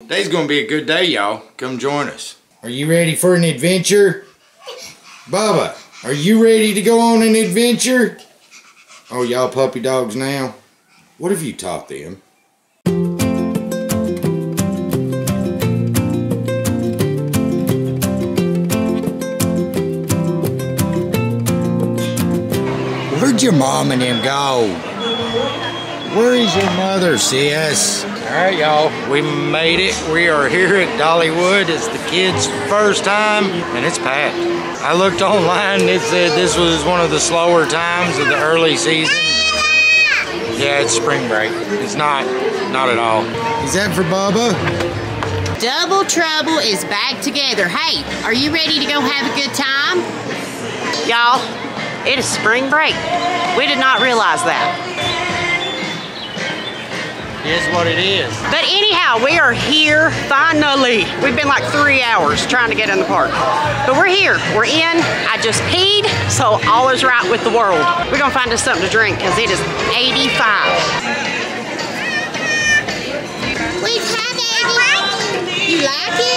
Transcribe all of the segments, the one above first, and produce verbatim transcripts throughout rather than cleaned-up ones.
Today's gonna be a good day, y'all. Come join us. Are you ready for an adventure? Bubba, are you ready to go on an adventure? Oh, y'all puppy dogs now? What have you taught them? Where'd your mom and them go? Where is your mother, sis? Alright y'all, we made it. We are here at Dollywood. It's the kids' first time and it's packed. I looked online and it said this was one of the slower times of the early season. Yeah, it's spring break. It's not, not at all. Is that for Bubba? Double Trouble is back together. Hey, are you ready to go have a good time? Y'all, it is spring break. We did not realize that. Is what it is. But anyhow, we are here finally. We've been like three hours trying to get in the park, but we're here. We're in. I just peed, so all is right with the world. We're gonna find us something to drink because it is eighty-five. We've had eighty. You like it?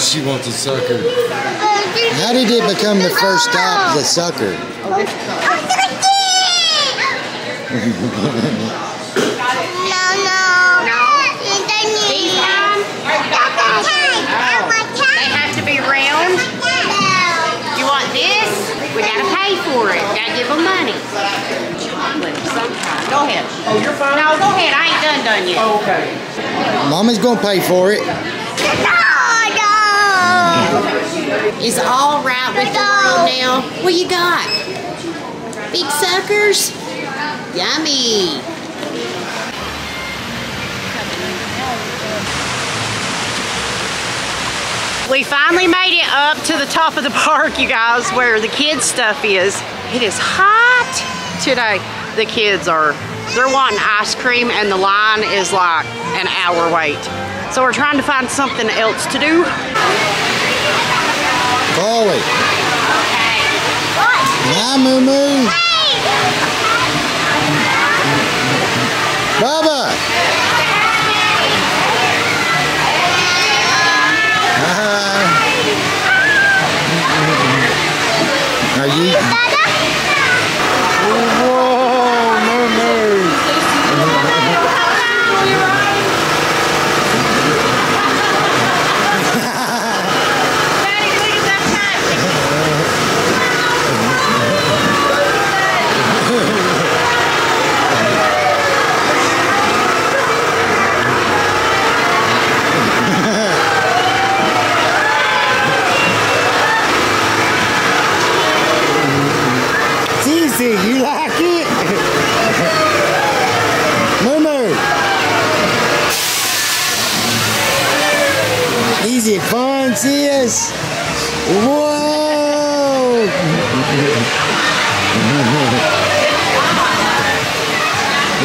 She wants a sucker. How did it become the first stop, the sucker? No, no. No. These time? Oh. They have to be round. You want this? We gotta pay for it. Gotta give them money. Sometime. Go ahead. Oh, you're fine? No, go ahead. I ain't done done yet. Oh, okay. Mama's gonna pay for it. It's all right with the world now. What you got? Big suckers? Yummy. We finally made it up to the top of the park, you guys, where the kids' stuff is. It is hot today. The kids are, they're wanting ice cream and the line is like an hour wait. So we're trying to find something else to do. Polly. Okay. What? Hi, Moo Moo. Hey! Bubba. Hi. Are you? Whoa, Moo Moo. You like it? Moo Moo. Easy fun, sis. Whoa.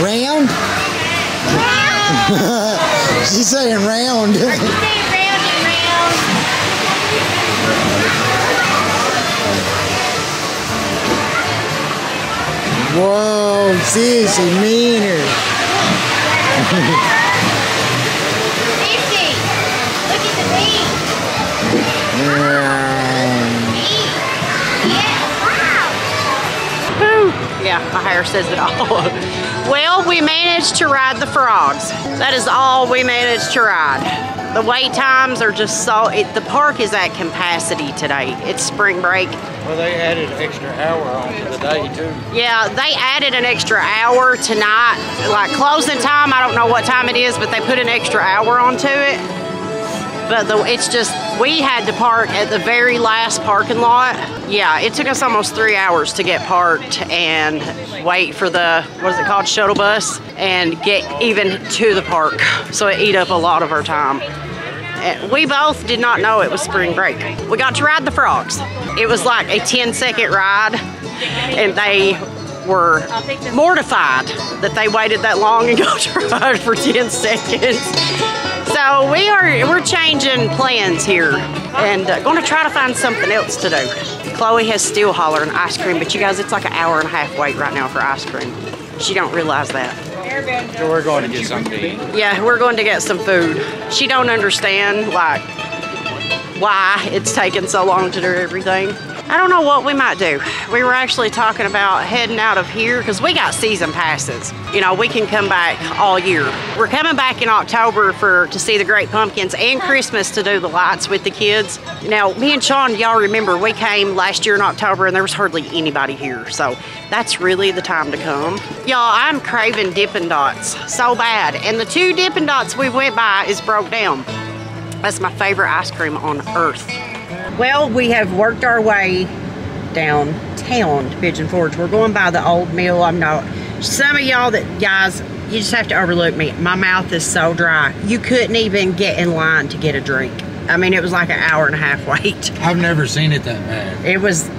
Round? Round. She's saying round. She's saying round and round. Whoa, sis, you mean her. Sissy, look at the bean. Yeah. Yeah, my hair says it all. Well, we managed to ride the frogs. That is all we managed to ride. The wait times are just so, it, the park is at capacity today. It's spring break. Well, they added an extra hour on to the day too. Yeah, they added an extra hour tonight. Like closing time, I don't know what time it is, but they put an extra hour onto it. But the, it's just, we had to park at the very last parking lot. Yeah, it took us almost three hours to get parked and wait for the, what is it called, shuttle bus, and get even to the park. So it ate up a lot of our time. And we both did not know it was spring break. We got to ride the frogs. It was like a ten second ride, and they were mortified that they waited that long and got to ride for ten seconds. So So we are, we're changing plans here and uh, going to try to find something else to do. Chloe has still hollering ice cream, but you guys, it's like an hour and a half wait right now for ice cream. She don't realize that. So we're going to get something. Yeah, we're going to get some food. She don't understand, like, why it's taking so long to do everything. I don't know what we might do. We were actually talking about heading out of here because we got season passes. You know, we can come back all year. We're coming back in October for to see the Great Pumpkins and Christmas to do the lights with the kids. Now, me and Sean, y'all remember, we came last year in October and there was hardly anybody here. So that's really the time to come. Y'all, I'm craving Dippin' Dots so bad. And the two Dippin' Dots we went by is broke down. That's my favorite ice cream on earth. Well, we have worked our way downtown to Pigeon Forge. We're going by the old mill. I'm not, some of y'all that, guys, you just have to overlook me. My mouth is so dry. You couldn't even get in line to get a drink. I mean, it was like an hour and a half wait. I've never seen it that bad. It was,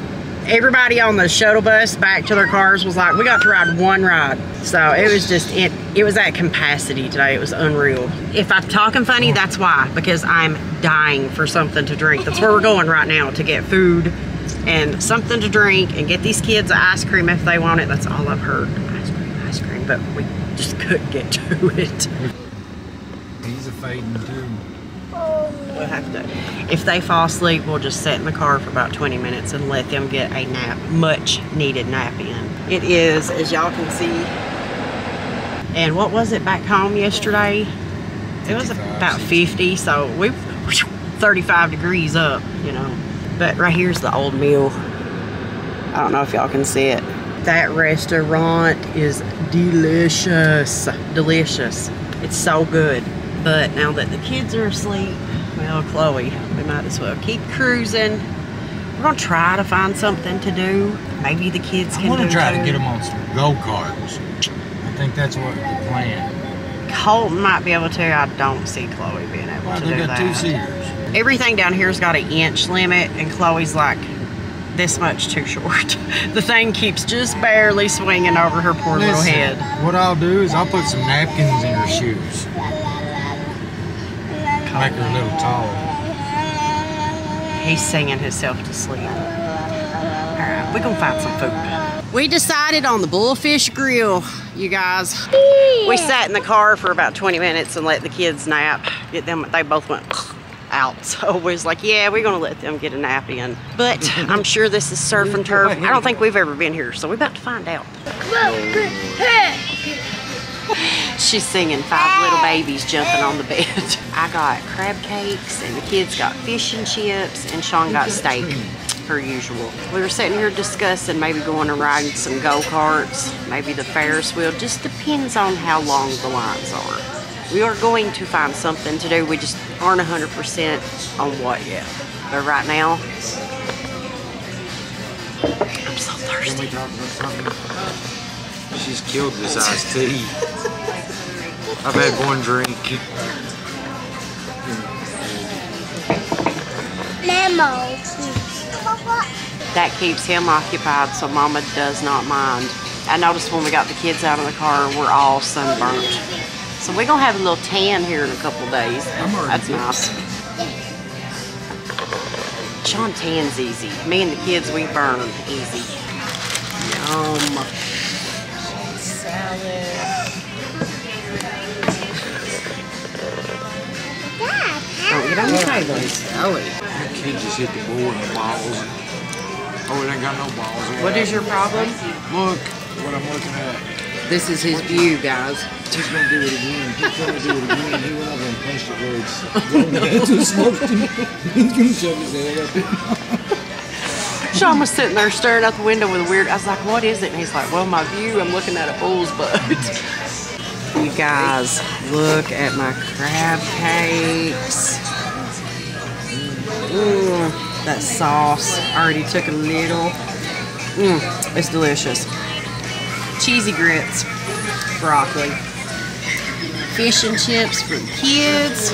everybody on the shuttle bus back to their cars was like, we got to ride one ride. So it was just, it, it was at capacity today. It was unreal. If I'm talking funny, that's why, because I'm dying for something to drink. That's where we're going right now, to get food and something to drink and get these kids ice cream if they want it. That's all I've heard, ice cream, ice cream, but we just couldn't get to it. He's a fading too. We'll have to, if they fall asleep, we'll just sit in the car for about twenty minutes and let them get a nap, much needed nap in. It is, as y'all can see, and what was it back home yesterday? It was about fifty, so we've thirty-five degrees up, you know. But right here's the old mill. I don't know if y'all can see it. That restaurant is delicious. Delicious. It's so good. But now that the kids are asleep, well, Chloe, we might as well keep cruising. We're gonna try to find something to do. Maybe the kids can do it. I wanna try to get them on some go-karts. I think that's what the plan. Colton might be able to. I don't see Chloe being able well, to do got that. Two seaters. Everything down here's got an inch limit, and Chloe's like this much too short. The thing keeps just barely swinging over her poor Listen, little head. What I'll do is I'll put some napkins in her shoes. Colton. Make her a little taller. He's singing himself to sleep. All right, we're gonna find some food. We decided on the Bullfish Grill, you guys. Yeah. We sat in the car for about twenty minutes and let the kids nap. Get them, they both went out. So we was like, yeah, we're gonna let them get a nap in. But I'm sure this is surf and turf. I don't think we've ever been here, so we're about to find out. She's singing Five Little Babies Jumping on the Bed. I got crab cakes and the kids got fish and chips and Sean got steak. Per usual. We were sitting here discussing maybe going and riding some go-karts, maybe the Ferris wheel, just depends on how long the lines are. We are going to find something to do, we just aren't one hundred percent on what yet. But right now, I'm so thirsty. She's killed this iced tea. I've had one drink. Memo. That keeps him occupied, so Mama does not mind. I noticed when we got the kids out of the car, we're all sunburnt. So we're going to have a little tan here in a couple days. That's nice. Sean tans easy. Me and the kids, we burn easy. Yum. Salad. Oh, get on the table. Salad. He just hit the board and the balls. Oh, it ain't got no balls. What right. is your problem? Look what I'm looking at. This is his view, guys. He's gonna do it again. He's gonna do it again. He went over and punched the words. He's gonna shove his head up. Sean was sitting there staring out the window with a weird. I was like, "What is it?" And he's like, "Well, my view. I'm looking at a bull's butt." You guys, look at my crab cakes. Mmm, that sauce. I already took a little. Mmm, it's delicious. Cheesy grits, broccoli, fish and chips for the kids.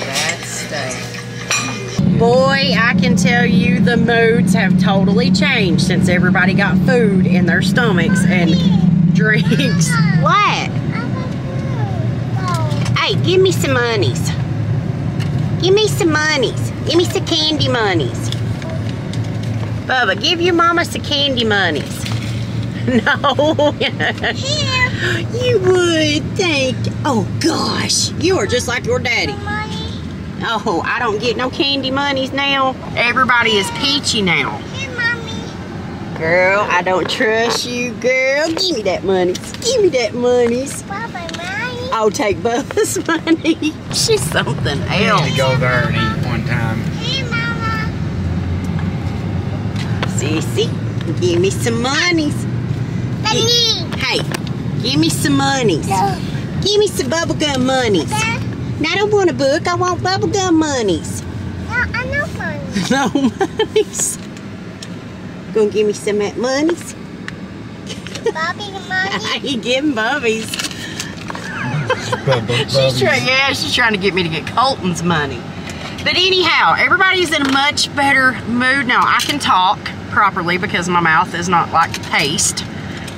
That's steak. Boy, I can tell you the moods have totally changed since everybody got food in their stomachs and drinks. What? Hey, give me some monies. Give me some monies. Give me some candy monies. Bubba, give your mama some candy monies. No. Yeah. You would think. Oh, gosh. You are just like your daddy. Oh, I don't get no candy monies now. Everybody is peachy now. Girl, I don't trust you, girl. Give me that money. Give me that monies. Bubba, money. I'll take Bubba's money. She's something else. We need to go there and eat one time. Hey, Mama. Sissy, give me some monies. Money. Give, hey, give me some monies. No. Give me some bubblegum monies. Dad. No, I don't want a book. I want bubblegum monies. No, I know monies. No monies. Gonna give me some of that monies. Bobby the money. I ain't getting Bobby's. she's trying, yeah, she's trying to get me to get Colton's money. But anyhow, everybody's in a much better mood now. I can talk properly because my mouth is not like paste.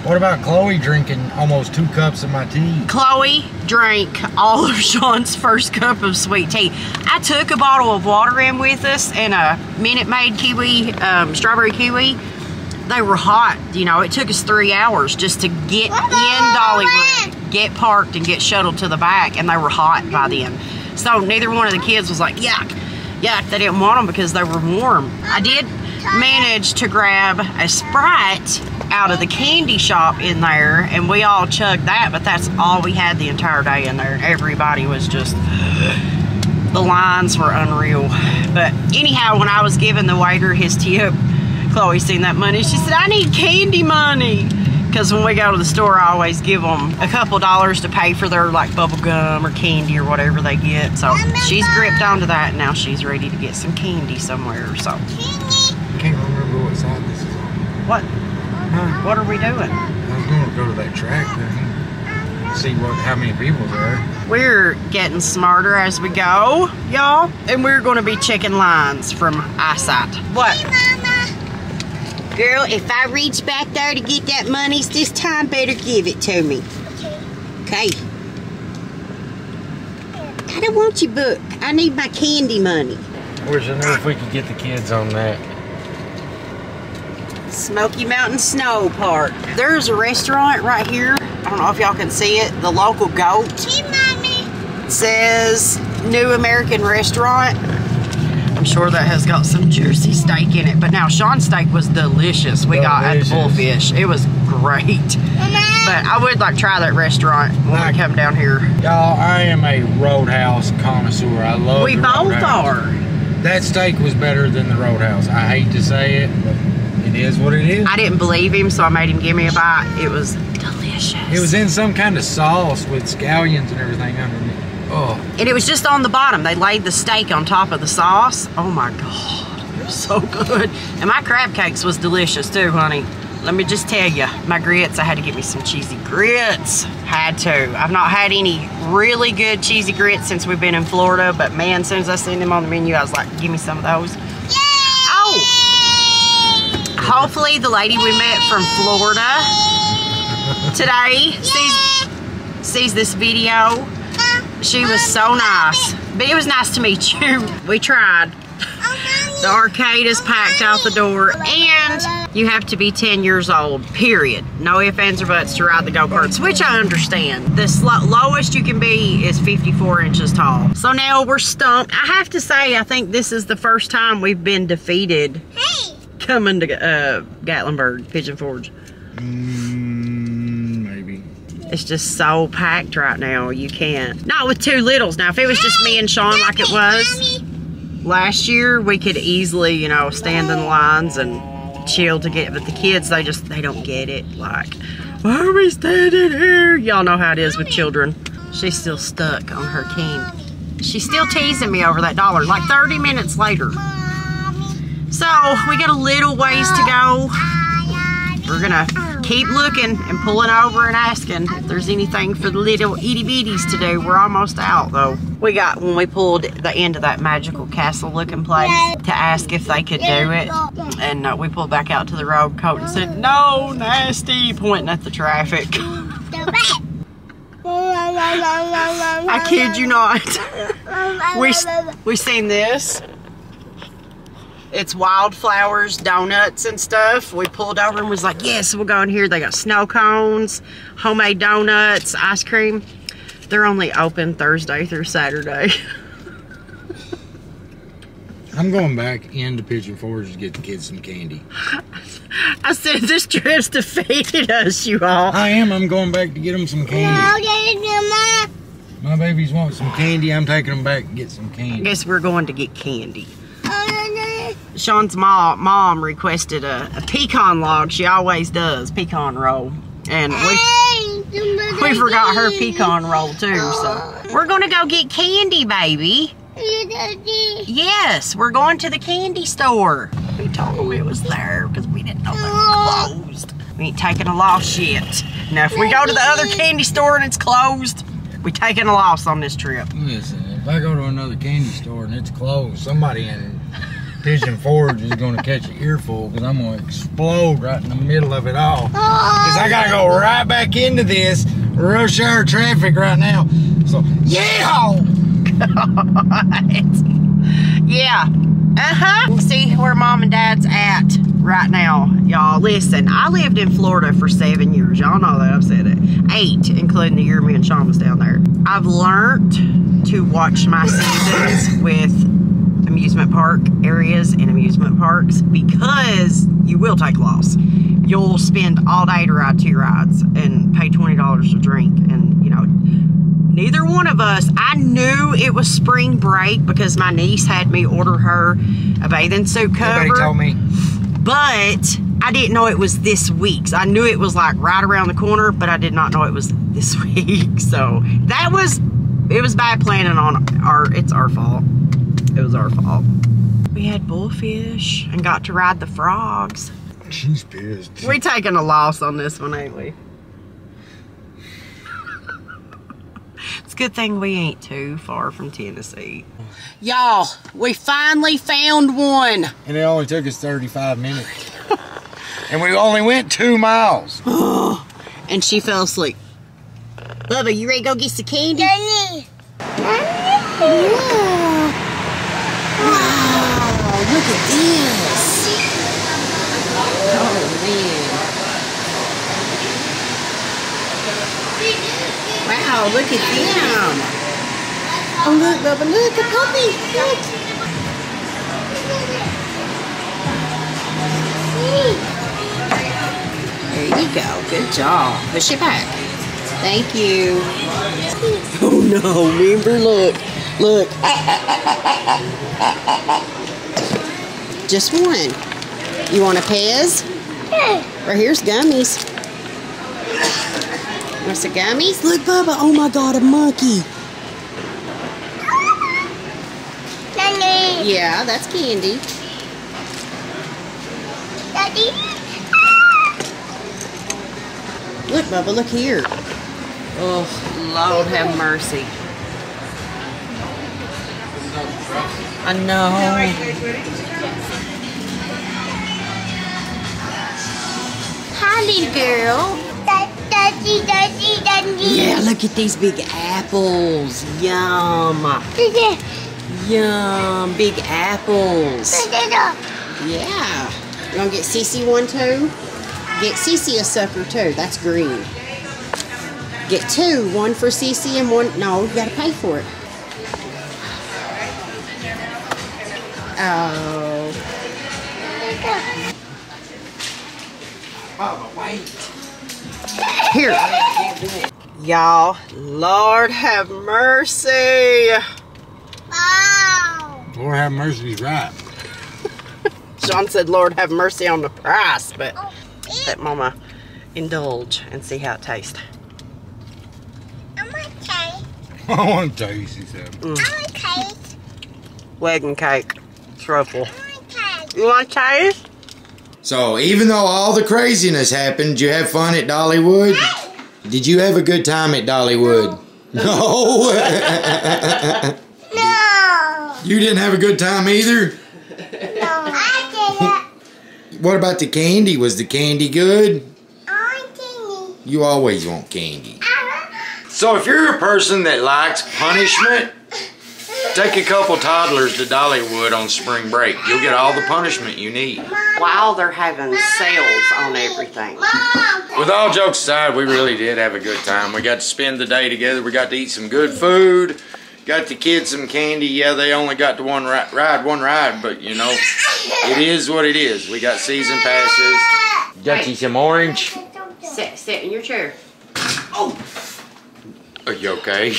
What about Chloe drinking almost two cups of my tea? Chloe drank all of Sean's first cup of sweet tea. I took a bottle of water in with us and a Minute Maid kiwi, um, strawberry kiwi. They were hot, you know. It took us three hours just to get Bubba, in Dollywood, get parked and get shuttled to the back, and they were hot by then. So neither one of the kids was like, yuck, yuck. They didn't want them because they were warm. I did manage to grab a Sprite out of the candy shop in there, and we all chugged that, but that's all we had the entire day in there. Everybody was just, the lines were unreal. But anyhow, when I was giving the waiter his tip, Chloe seen that money, she said, I need candy money. Because when we go to the store, I always give them a couple dollars to pay for their like bubble gum or candy or whatever they get. So she's gripped onto that, and now she's ready to get some candy somewhere or something. I can't remember what side this is on. What? Huh? What are we doing? I was going to go to that track and see what, how many people there are. We're getting smarter as we go, y'all. And we're going to be checking lines from eyesight. What? Hey, Mama. Girl, if I reach back there to get that monies this time, better give it to me. Okay. Okay. I don't want your book. I need my candy money. I wish I knew if we could get the kids on that. Smoky Mountain Snow Park. There's a restaurant right here. I don't know if y'all can see it. The Local Goat. Hey, Mommy. It says New American Restaurant. I'm sure that has got some juicy steak in it. But now, Sean's steak was delicious. We delicious. got at the Bullfish. It was great. Mama. But I would like to try that restaurant when I come down here. Y'all, I am a Roadhouse connoisseur. I love We both Roadhouse. are. That steak was better than the Roadhouse. I hate to say it, but it is what it is. I didn't believe him, so I made him give me a bite. It was delicious. It was in some kind of sauce with scallions and everything underneath. Oh. And it was just on the bottom. They laid the steak on top of the sauce. Oh my God, it was so good. And my crab cakes was delicious too, honey. Let me just tell you, my grits, I had to get me some cheesy grits. Had to. I've not had any really good cheesy grits since we've been in Florida, but man, as soon as I seen them on the menu, I was like, give me some of those. Hopefully the lady we met from Florida today sees, sees this video. She was so nice. But it was nice to meet you. We tried. The arcade is packed out the door, and you have to be ten years old, period. No ifs, ands, or buts to ride the go-karts, which I understand. The lo lowest you can be is fifty-four inches tall. So now we're stumped. I have to say, I think this is the first time we've been defeated. Hey. Coming to uh, Gatlinburg, Pigeon Forge. Mm, maybe. It's just so packed right now. You can't. Not with two littles. Now, if it was just me and Sean like it was last year, we could easily, you know, stand in lines and chill to get. But the kids, they just, they don't get it. Like, why are we standing here? Y'all know how it is with children. She's still stuck on her candy. She's still teasing me over that dollar. Like thirty minutes later. So, we got a little ways to go. We're gonna keep looking and pulling over and asking if there's anything for the little itty bitties to do. We're almost out though. We got, when we pulled the end of that magical castle looking place to ask if they could do it. And uh, we pulled back out to the road. Colton said, no, nasty, pointing at the traffic. I kid you not. we we seen this. It's wildflowers, donuts, and stuff. We pulled over and was like, yes, we'll go in here. They got snow cones, homemade donuts, ice cream. They're only open Thursday through Saturday. I'm going back into Pigeon Forge to get the kids some candy. I said this trip's defeated us, you all. I am. I'm going back to get them some candy. My babies want some candy. I'm taking them back to get some candy. I guess we're going to get candy. Sean's mom, mom requested a, a pecan log. She always does. Pecan roll. And we, we forgot her pecan roll, too. So we're going to go get candy, baby. Yes, we're going to the candy store. We told them it was there because we didn't know they were closed. We ain't taking a loss yet. Now, if we go to the other candy store and it's closed, we taking a loss on this trip. Listen, if I go to another candy store and it's closed, somebody in Pigeon Forge is going to catch an earful because I'm going to explode right in the middle of it all. Because I got to go right back into this rush hour traffic right now. So, yeah! Yeah. Uh-huh. We'll see where mom and dad's at right now, y'all. Listen, I lived in Florida for seven years. Y'all know that. I've said it. Eight, including the year me and Sean was down there. I've learned to watch my seasons with amusement park areas and amusement parks because you will take loss. You'll spend all day to ride two rides and pay twenty dollars a drink, and you know, neither one of us, I knew it was spring break because my niece had me order her a bathing suit cover. Everybody told me. But I didn't know it was this week's. I knew it was like right around the corner, but I did not know it was this week. So that was, it was bad planning on our, it's our fault. It was our fault. We had bullfish and got to ride the frogs. She's pissed. We're taking a loss on this one, ain't we? It's a good thing we ain't too far from Tennessee. Y'all, we finally found one. And it only took us thirty-five minutes. And we only went two miles. And she fell asleep. Bubba, you ready to go get some candy? Daddy. Daddy. Look at this. Oh, man. Wow, look at them. Oh, look, Bubba, look, a puppy. Look. There you go. Good job. Push it back. Thank you. Oh, no. Remember, look. Look. Just one. You want a Pez? Yeah. Right here's gummies. What's the gummies? Look, Bubba. Oh my God, a monkey. Daddy. Yeah, that's candy. Daddy. Look, Bubba. Look here. Oh, Lord have mercy. I know. Holly girl. Daddy, daddy, daddy. Yeah, look at these big apples. Yum. Yum. Big apples. Yeah. You want to get Cece one too? Get Cece a sucker too. That's green. Get two. One for Cece and one. No, you got to pay for it. Oh. Oh, wait. Here. Y'all, Lord have mercy. Wow. Lord have mercy's right. Sean said, Lord have mercy on the price, but oh, let Mama indulge and see how it tastes. I want cake. I want to taste it. Mm. I want cake. Wedding cake. Truffle. You want to taste? So, even though all the craziness happened, you have fun at Dollywood? Hey. Did you have a good time at Dollywood? No. No. No. You didn't have a good time either? No, I didn't. What about the candy? Was the candy good? I want candy. You always want candy. I So if you're a person that likes punishment, take a couple toddlers to Dollywood on spring break. You'll get all the punishment you need. While they're having sales on everything. With all jokes aside, we really did have a good time. We got to spend the day together. We got to eat some good food. Got the kids some candy. Yeah, they only got to one ri ride, one ride, but you know, it is what it is. We got season passes. Got you some orange. Sit, sit in your chair. Oh. Are you okay?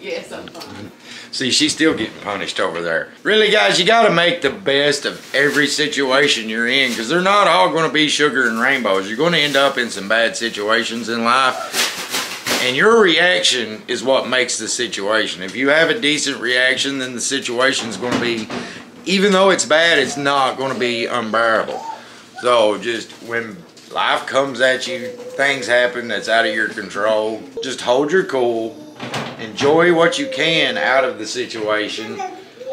Yes, I'm fine. See, she's still getting punished over there. Really, guys, you gotta make the best of every situation you're in, because they're not all gonna be sugar and rainbows. You're gonna end up in some bad situations in life, and your reaction is what makes the situation. If you have a decent reaction, then the situation's gonna be, even though it's bad, it's not gonna be unbearable. So just when life comes at you, things happen that's out of your control, just hold your cool. Enjoy what you can out of the situation.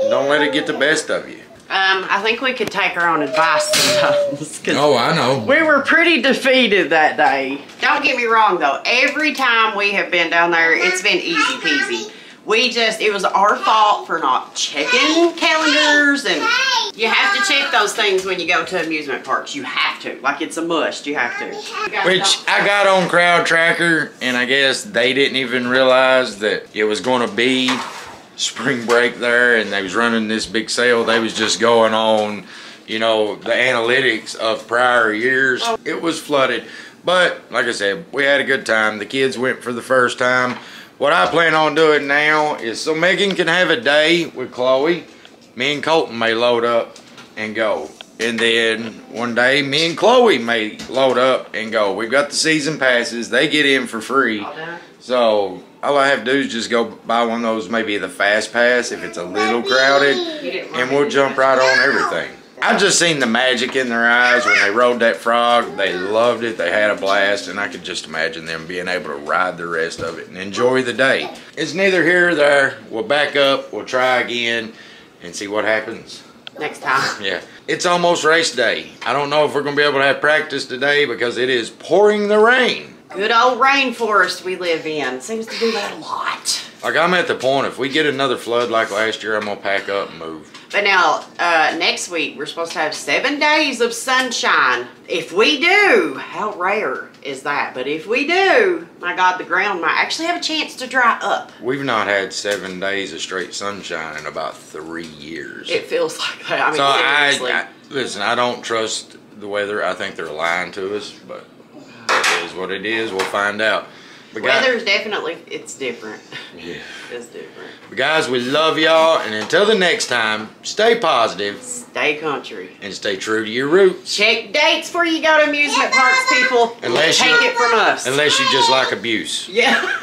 Don't let it get the best of you. Um, I think we could take our own advice sometimes. Oh, I know. We were pretty defeated that day. Don't get me wrong, though. Every time we have been down there, it's been easy peasy. We just, it was our fault for not checking calendars, and you have to check those things when you go to amusement parks. You have to, like it's a must, you have to. Which I got on Crowd Tracker, and I guess they didn't even realize that it was gonna be spring break there, and they was running this big sale. They was just going on, you know, the analytics of prior years. It was flooded, but like I said, we had a good time. The kids went for the first time. What I plan on doing now is, so Megan can have a day with Chloe, me and Colton may load up and go. And then one day, me and Chloe may load up and go. We've got the season passes. They get in for free. So all I have to do is just go buy one of those, maybe the fast pass if it's a little crowded, and we'll jump right on everything. I just seen the magic in their eyes when they rode that frog. They loved it. They had a blast, and I could just imagine them being able to ride the rest of it and enjoy the day. It's neither here nor there. We'll back up. We'll try again and see what happens. Next time. Yeah. It's almost race day. I don't know if we're going to be able to have practice today because it is pouring the rain. Good old rainforest we live in. Seems to do that a lot. Like, I'm at the point, if we get another flood like last year, I'm going to pack up and move. But now, uh, next week, we're supposed to have seven days of sunshine. If we do, how rare is that? But if we do, my God, the ground might actually have a chance to dry up. We've not had seven days of straight sunshine in about three years. It feels like that. I mean, so I, I, listen, I don't trust the weather. I think they're lying to us, but it is what it is. We'll find out. But weather's guys, definitely, it's different. Yeah. It's different. But guys, we love y'all, and until the next time, stay positive. Stay country. And stay true to your roots. Check dates before you go to amusement parks, people. Unless Take you, it from us. Unless you just like abuse. Yeah.